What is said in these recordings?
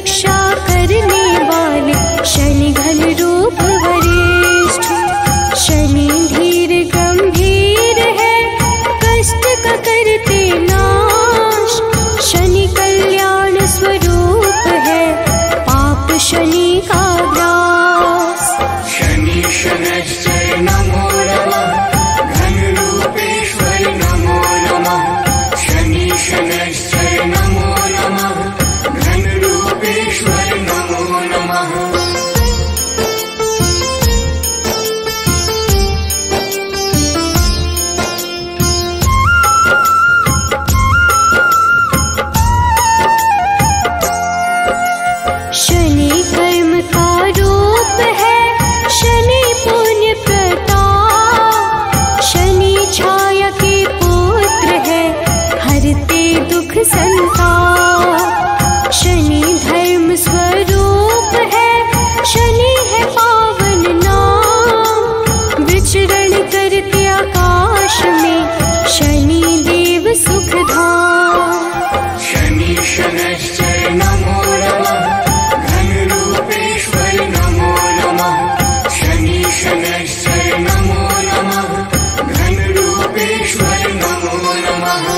रक्षा करने वाले शनि घन रूप वरिष्ठ। शनि धीर गंभीर है, कष्ट का करते नाश। शनि कल्याण स्वरूप है, पाप शनि का ग्रास। शनि शनश्चय नमो नमः, घन रूपेश्वर नमो नमः। शनि शनश्चय नमो नमः, नमो नमः। शनि कर्म का रूप है, शनि पुण्य प्रताप। शनि छाया के पुत्र है, हरते दुख संताप। शनि धर्म स्वरूप है, शनि है पावन नाम। विचरण करते आकाश में, शनि देव सुखधाम। शनि शनश्चय नमो नमः, घन रूपेश्वर नमो नमः। शनि शनश्चय नमो नमः, घन रूपेश्वर नमो नमः।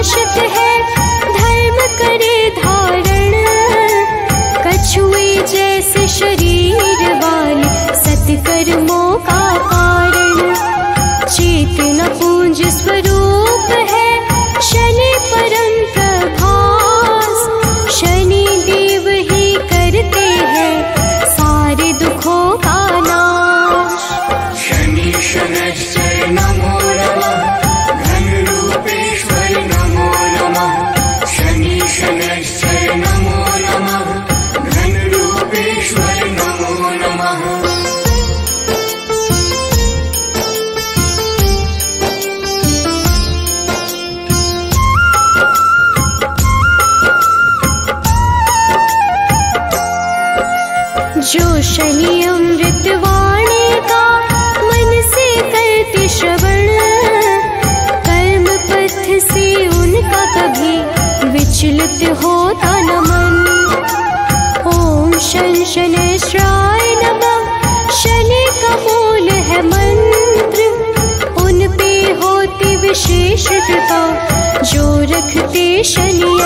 शाश्वत है, धर्म करे धारण। कछुए जैसे शरीर वाले सत्कर्मों का कारण। चेतना पूंज स्वरूप है शनि परम प्रभास। शनि देव ही करते हैं सारे दुखों का नाश। शनि शनश्चर नमो नमः, शनैश्चर नमो नमः, धनरूपेश्वर नमो नमः। जो शनि अमृतवाणी का मन से करते श्रवण, कर्म पथ से उनका कभी विचलित होता न मन। ओम शन शनैश्चराय नमः, शनि का मूल है मंत्र। उन पे होती विशेष कृपा जो रखते शनि।